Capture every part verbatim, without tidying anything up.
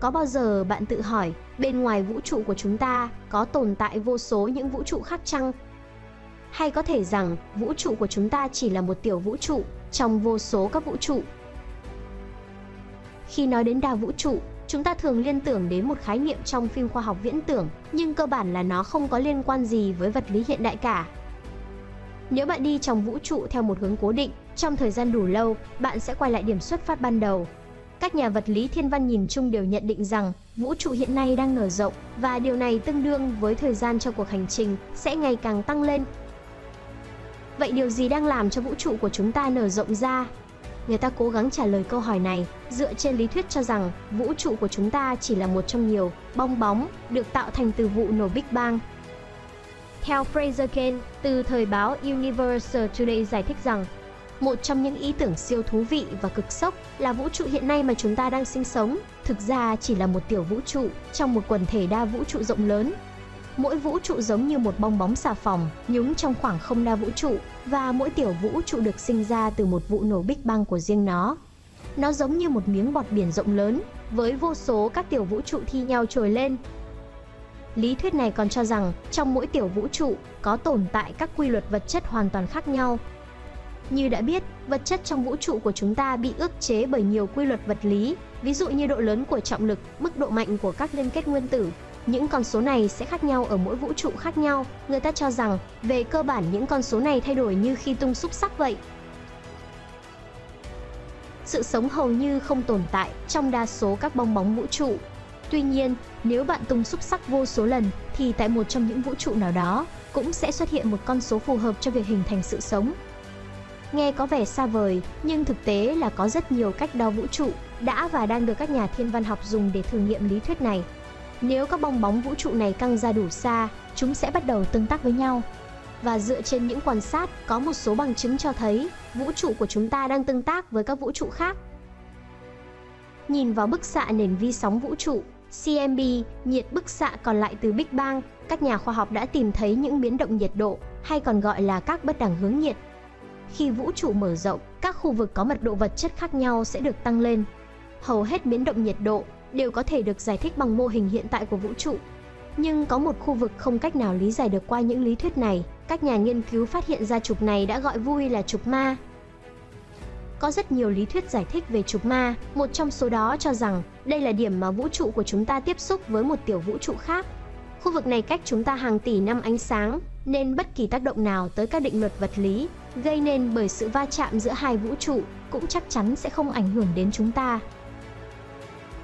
Có bao giờ bạn tự hỏi, bên ngoài vũ trụ của chúng ta có tồn tại vô số những vũ trụ khác chăng? Hay có thể rằng vũ trụ của chúng ta chỉ là một tiểu vũ trụ trong vô số các vũ trụ? Khi nói đến đa vũ trụ, chúng ta thường liên tưởng đến một khái niệm trong phim khoa học viễn tưởng, nhưng cơ bản là nó không có liên quan gì với vật lý hiện đại cả. Nếu bạn đi trong vũ trụ theo một hướng cố định, trong thời gian đủ lâu, bạn sẽ quay lại điểm xuất phát ban đầu. Các nhà vật lý thiên văn nhìn chung đều nhận định rằng vũ trụ hiện nay đang nở rộng, và điều này tương đương với thời gian cho cuộc hành trình sẽ ngày càng tăng lên. Vậy điều gì đang làm cho vũ trụ của chúng ta nở rộng ra? Người ta cố gắng trả lời câu hỏi này dựa trên lý thuyết cho rằng vũ trụ của chúng ta chỉ là một trong nhiều bong bóng được tạo thành từ vụ nổ Big Bang. Theo Fraser Cain, từ thời báo Universe Today giải thích rằng, một trong những ý tưởng siêu thú vị và cực sốc là vũ trụ hiện nay mà chúng ta đang sinh sống thực ra chỉ là một tiểu vũ trụ trong một quần thể đa vũ trụ rộng lớn. Mỗi vũ trụ giống như một bong bóng xà phòng nhúng trong khoảng không đa vũ trụ, và mỗi tiểu vũ trụ được sinh ra từ một vụ nổ Big Bang của riêng nó. Nó giống như một miếng bọt biển rộng lớn, với vô số các tiểu vũ trụ thi nhau trồi lên. Lý thuyết này còn cho rằng trong mỗi tiểu vũ trụ có tồn tại các quy luật vật chất hoàn toàn khác nhau. Như đã biết, vật chất trong vũ trụ của chúng ta bị ức chế bởi nhiều quy luật vật lý, ví dụ như độ lớn của trọng lực, mức độ mạnh của các liên kết nguyên tử. Những con số này sẽ khác nhau ở mỗi vũ trụ khác nhau. Người ta cho rằng, về cơ bản những con số này thay đổi như khi tung xúc xắc vậy. Sự sống hầu như không tồn tại trong đa số các bong bóng vũ trụ. Tuy nhiên, nếu bạn tung xúc xắc vô số lần, thì tại một trong những vũ trụ nào đó cũng sẽ xuất hiện một con số phù hợp cho việc hình thành sự sống. Nghe có vẻ xa vời, nhưng thực tế là có rất nhiều cách đo vũ trụ đã và đang được các nhà thiên văn học dùng để thử nghiệm lý thuyết này. Nếu các bong bóng vũ trụ này căng ra đủ xa, chúng sẽ bắt đầu tương tác với nhau. Và dựa trên những quan sát, có một số bằng chứng cho thấy vũ trụ của chúng ta đang tương tác với các vũ trụ khác. Nhìn vào bức xạ nền vi sóng vũ trụ, C M B, nhiệt bức xạ còn lại từ Big Bang, các nhà khoa học đã tìm thấy những biến động nhiệt độ, hay còn gọi là các bất đẳng hướng nhiệt. Khi vũ trụ mở rộng, các khu vực có mật độ vật chất khác nhau sẽ được tăng lên. Hầu hết biến động nhiệt độ đều có thể được giải thích bằng mô hình hiện tại của vũ trụ. Nhưng có một khu vực không cách nào lý giải được qua những lý thuyết này. Các nhà nghiên cứu phát hiện ra trục này đã gọi vui là trục ma. Có rất nhiều lý thuyết giải thích về trục ma, một trong số đó cho rằng đây là điểm mà vũ trụ của chúng ta tiếp xúc với một tiểu vũ trụ khác. Khu vực này cách chúng ta hàng tỷ năm ánh sáng, nên bất kỳ tác động nào tới các định luật vật lý gây nên bởi sự va chạm giữa hai vũ trụ cũng chắc chắn sẽ không ảnh hưởng đến chúng ta.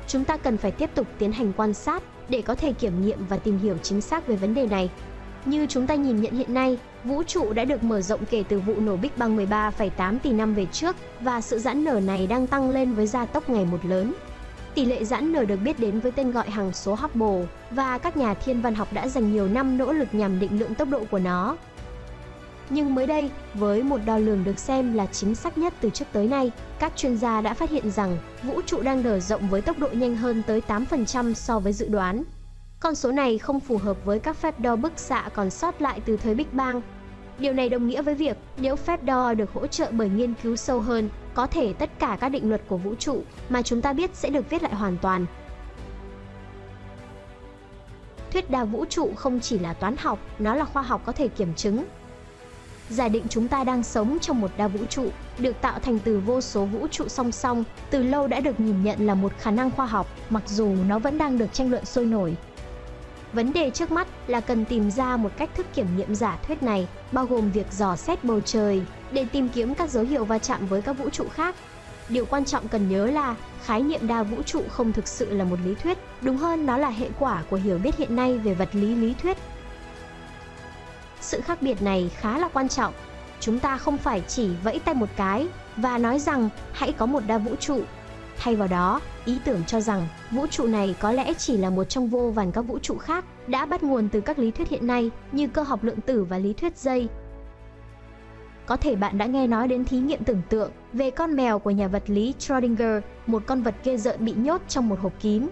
Chúng ta cần phải tiếp tục tiến hành quan sát để có thể kiểm nghiệm và tìm hiểu chính xác về vấn đề này. Như chúng ta nhìn nhận hiện nay, vũ trụ đã được mở rộng kể từ vụ nổ Big Bang mười ba phẩy tám tỷ năm về trước, và sự giãn nở này đang tăng lên với gia tốc ngày một lớn. Tỷ lệ giãn nở được biết đến với tên gọi hằng số Hubble, và các nhà thiên văn học đã dành nhiều năm nỗ lực nhằm định lượng tốc độ của nó. Nhưng mới đây, với một đo lường được xem là chính xác nhất từ trước tới nay, các chuyên gia đã phát hiện rằng vũ trụ đang nở rộng với tốc độ nhanh hơn tới tám phần trăm so với dự đoán. Con số này không phù hợp với các phép đo bức xạ còn sót lại từ thời Big Bang. Điều này đồng nghĩa với việc nếu phép đo được hỗ trợ bởi nghiên cứu sâu hơn, có thể tất cả các định luật của vũ trụ mà chúng ta biết sẽ được viết lại hoàn toàn. Thuyết đa vũ trụ không chỉ là toán học, nó là khoa học có thể kiểm chứng. Giả định chúng ta đang sống trong một đa vũ trụ, được tạo thành từ vô số vũ trụ song song, từ lâu đã được nhìn nhận là một khả năng khoa học, mặc dù nó vẫn đang được tranh luận sôi nổi. Vấn đề trước mắt là cần tìm ra một cách thức kiểm nghiệm giả thuyết này, bao gồm việc dò xét bầu trời để tìm kiếm các dấu hiệu va chạm với các vũ trụ khác. Điều quan trọng cần nhớ là khái niệm đa vũ trụ không thực sự là một lý thuyết, đúng hơn nó là hệ quả của hiểu biết hiện nay về vật lý lý thuyết. Sự khác biệt này khá là quan trọng. Chúng ta không phải chỉ vẫy tay một cái và nói rằng hãy có một đa vũ trụ. Thay vào đó, ý tưởng cho rằng vũ trụ này có lẽ chỉ là một trong vô vàn các vũ trụ khác đã bắt nguồn từ các lý thuyết hiện nay như cơ học lượng tử và lý thuyết dây. Có thể bạn đã nghe nói đến thí nghiệm tưởng tượng về con mèo của nhà vật lý Schrödinger, một con vật ghê rợn bị nhốt trong một hộp kín.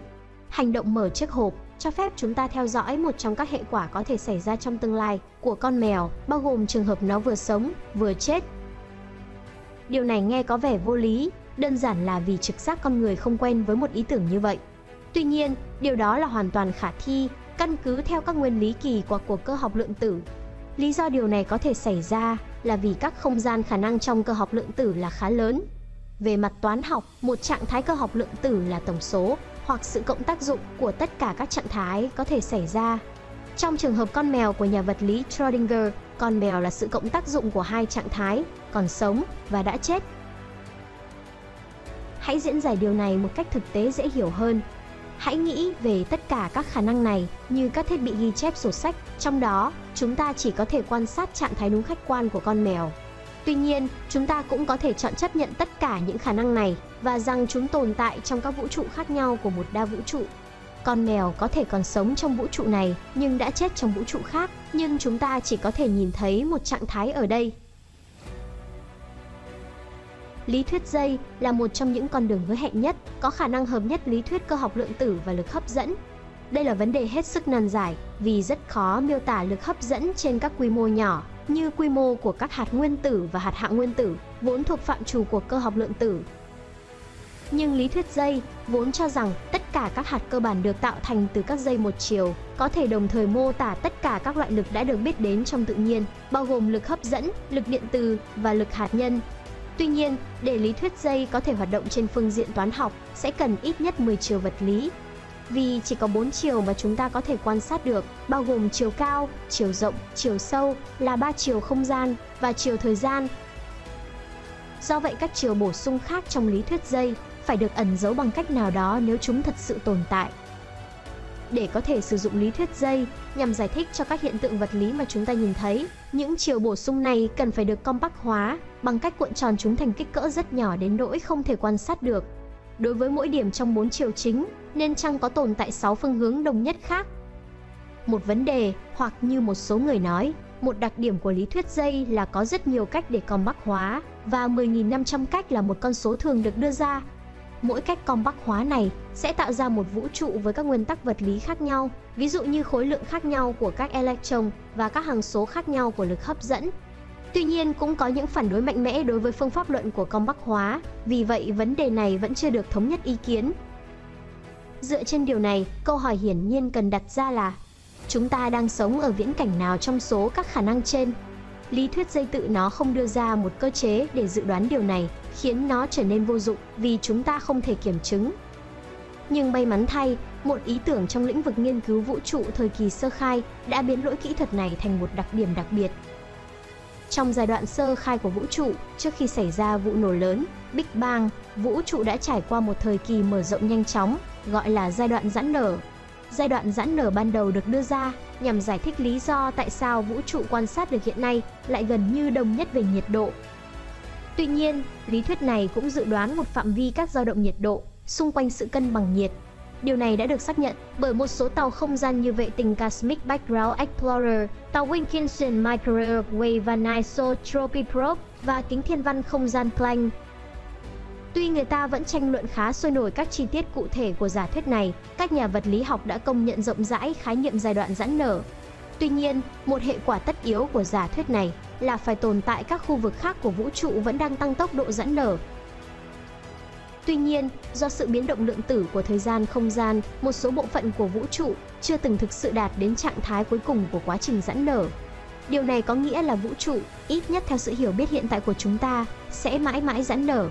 Hành động mở chiếc hộp cho phép chúng ta theo dõi một trong các hệ quả có thể xảy ra trong tương lai của con mèo, bao gồm trường hợp nó vừa sống, vừa chết. Điều này nghe có vẻ vô lý, đơn giản là vì trực giác con người không quen với một ý tưởng như vậy. Tuy nhiên, điều đó là hoàn toàn khả thi, căn cứ theo các nguyên lý kỳ quặc của cơ học lượng tử. Lý do điều này có thể xảy ra là vì các không gian khả năng trong cơ học lượng tử là khá lớn. Về mặt toán học, một trạng thái cơ học lượng tử là tổng số hoặc sự cộng tác dụng của tất cả các trạng thái có thể xảy ra. Trong trường hợp con mèo của nhà vật lý Schrödinger, con mèo là sự cộng tác dụng của hai trạng thái, còn sống và đã chết. Hãy diễn giải điều này một cách thực tế dễ hiểu hơn. Hãy nghĩ về tất cả các khả năng này như các thiết bị ghi chép sổ sách, trong đó chúng ta chỉ có thể quan sát trạng thái đúng khách quan của con mèo. Tuy nhiên, chúng ta cũng có thể chọn chấp nhận tất cả những khả năng này và rằng chúng tồn tại trong các vũ trụ khác nhau của một đa vũ trụ. Con mèo có thể còn sống trong vũ trụ này nhưng đã chết trong vũ trụ khác, nhưng chúng ta chỉ có thể nhìn thấy một trạng thái ở đây. Lý thuyết dây là một trong những con đường hứa hẹn nhất, có khả năng hợp nhất lý thuyết cơ học lượng tử và lực hấp dẫn. Đây là vấn đề hết sức nan giải vì rất khó miêu tả lực hấp dẫn trên các quy mô nhỏ, như quy mô của các hạt nguyên tử và hạt hạ nguyên tử, vốn thuộc phạm trù của cơ học lượng tử. Nhưng lý thuyết dây vốn cho rằng tất cả các hạt cơ bản được tạo thành từ các dây một chiều, có thể đồng thời mô tả tất cả các loại lực đã được biết đến trong tự nhiên, bao gồm lực hấp dẫn, lực điện từ và lực hạt nhân. Tuy nhiên, để lý thuyết dây có thể hoạt động trên phương diện toán học, sẽ cần ít nhất mười chiều vật lý. Vì chỉ có bốn chiều mà chúng ta có thể quan sát được, bao gồm chiều cao, chiều rộng, chiều sâu là ba chiều không gian và chiều thời gian. Do vậy, các chiều bổ sung khác trong lý thuyết dây phải được ẩn giấu bằng cách nào đó nếu chúng thật sự tồn tại. Để có thể sử dụng lý thuyết dây nhằm giải thích cho các hiện tượng vật lý mà chúng ta nhìn thấy, những chiều bổ sung này cần phải được compact hóa bằng cách cuộn tròn chúng thành kích cỡ rất nhỏ đến nỗi không thể quan sát được. Đối với mỗi điểm trong bốn chiều chính, nên chăng có tồn tại sáu phương hướng đồng nhất khác? Một vấn đề, hoặc như một số người nói, một đặc điểm của lý thuyết dây là có rất nhiều cách để compact hóa, và mười nghìn năm trăm cách là một con số thường được đưa ra. Mỗi cách compact hóa này sẽ tạo ra một vũ trụ với các nguyên tắc vật lý khác nhau, ví dụ như khối lượng khác nhau của các electron và các hằng số khác nhau của lực hấp dẫn. Tuy nhiên, cũng có những phản đối mạnh mẽ đối với phương pháp luận của compact hóa, vì vậy vấn đề này vẫn chưa được thống nhất ý kiến. Dựa trên điều này, câu hỏi hiển nhiên cần đặt ra là chúng ta đang sống ở viễn cảnh nào trong số các khả năng trên? Lý thuyết dây tự nó không đưa ra một cơ chế để dự đoán điều này, khiến nó trở nên vô dụng vì chúng ta không thể kiểm chứng. Nhưng may mắn thay, một ý tưởng trong lĩnh vực nghiên cứu vũ trụ thời kỳ sơ khai đã biến lỗi kỹ thuật này thành một đặc điểm đặc biệt. Trong giai đoạn sơ khai của vũ trụ, trước khi xảy ra vụ nổ lớn, Big Bang, vũ trụ đã trải qua một thời kỳ mở rộng nhanh chóng, gọi là giai đoạn giãn nở. Giai đoạn giãn nở ban đầu được đưa ra nhằm giải thích lý do tại sao vũ trụ quan sát được hiện nay lại gần như đồng nhất về nhiệt độ. Tuy nhiên, lý thuyết này cũng dự đoán một phạm vi các dao động nhiệt độ xung quanh sự cân bằng nhiệt. Điều này đã được xác nhận bởi một số tàu không gian như vệ tinh Cosmic Background Explorer, tàu Wilkinson Microwave Anisotropy Probe và kính thiên văn không gian Planck. Tuy người ta vẫn tranh luận khá sôi nổi các chi tiết cụ thể của giả thuyết này, các nhà vật lý học đã công nhận rộng rãi khái niệm giai đoạn giãn nở. Tuy nhiên, một hệ quả tất yếu của giả thuyết này là phải tồn tại các khu vực khác của vũ trụ vẫn đang tăng tốc độ giãn nở. Tuy nhiên, do sự biến động lượng tử của thời gian không gian, một số bộ phận của vũ trụ chưa từng thực sự đạt đến trạng thái cuối cùng của quá trình giãn nở. Điều này có nghĩa là vũ trụ, ít nhất theo sự hiểu biết hiện tại của chúng ta, sẽ mãi mãi giãn nở.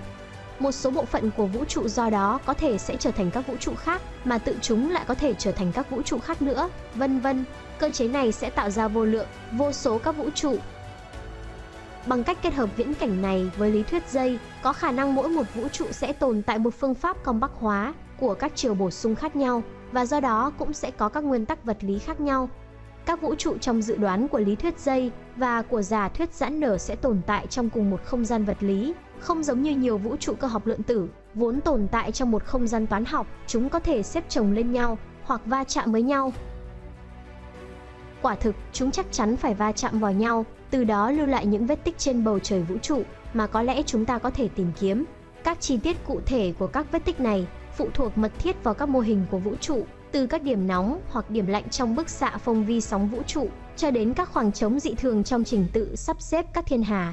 Một số bộ phận của vũ trụ do đó có thể sẽ trở thành các vũ trụ khác, mà tự chúng lại có thể trở thành các vũ trụ khác nữa, vân vân. Cơ chế này sẽ tạo ra vô lượng, vô số các vũ trụ. Bằng cách kết hợp viễn cảnh này với lý thuyết dây, có khả năng mỗi một vũ trụ sẽ tồn tại một phương pháp compact hóa của các chiều bổ sung khác nhau, và do đó cũng sẽ có các nguyên tắc vật lý khác nhau. Các vũ trụ trong dự đoán của lý thuyết dây và của giả thuyết giãn nở sẽ tồn tại trong cùng một không gian vật lý, không giống như nhiều vũ trụ cơ học lượng tử vốn tồn tại trong một không gian toán học, chúng có thể xếp chồng lên nhau hoặc va chạm với nhau. Quả thực, chúng chắc chắn phải va chạm vào nhau, từ đó lưu lại những vết tích trên bầu trời vũ trụ mà có lẽ chúng ta có thể tìm kiếm. Các chi tiết cụ thể của các vết tích này phụ thuộc mật thiết vào các mô hình của vũ trụ, từ các điểm nóng hoặc điểm lạnh trong bức xạ phong vi sóng vũ trụ cho đến các khoảng trống dị thường trong trình tự sắp xếp các thiên hà.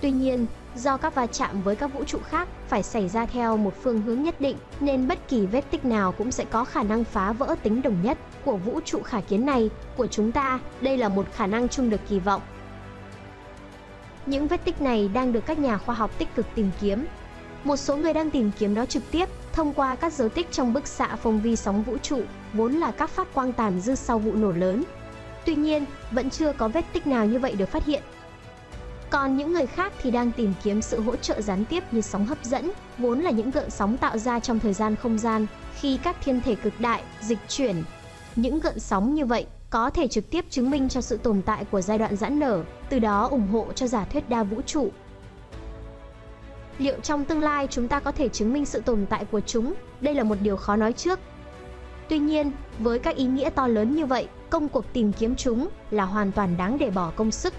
Tuy nhiên, do các va chạm với các vũ trụ khác phải xảy ra theo một phương hướng nhất định, nên bất kỳ vết tích nào cũng sẽ có khả năng phá vỡ tính đồng nhất của vũ trụ khả kiến này của chúng ta. Đây là một khả năng chung được kỳ vọng. Những vết tích này đang được các nhà khoa học tích cực tìm kiếm. Một số người đang tìm kiếm nó trực tiếp thông qua các dấu tích trong bức xạ phong vi sóng vũ trụ, vốn là các phát quang tàn dư sau vụ nổ lớn. Tuy nhiên, vẫn chưa có vết tích nào như vậy được phát hiện. Còn những người khác thì đang tìm kiếm sự hỗ trợ gián tiếp như sóng hấp dẫn, vốn là những gợn sóng tạo ra trong thời gian không gian khi các thiên thể cực đại dịch chuyển. Những gợn sóng như vậy có thể trực tiếp chứng minh cho sự tồn tại của giai đoạn giãn nở, từ đó ủng hộ cho giả thuyết đa vũ trụ. Liệu trong tương lai chúng ta có thể chứng minh sự tồn tại của chúng? Đây là một điều khó nói trước. Tuy nhiên, với các ý nghĩa to lớn như vậy, công cuộc tìm kiếm chúng là hoàn toàn đáng để bỏ công sức.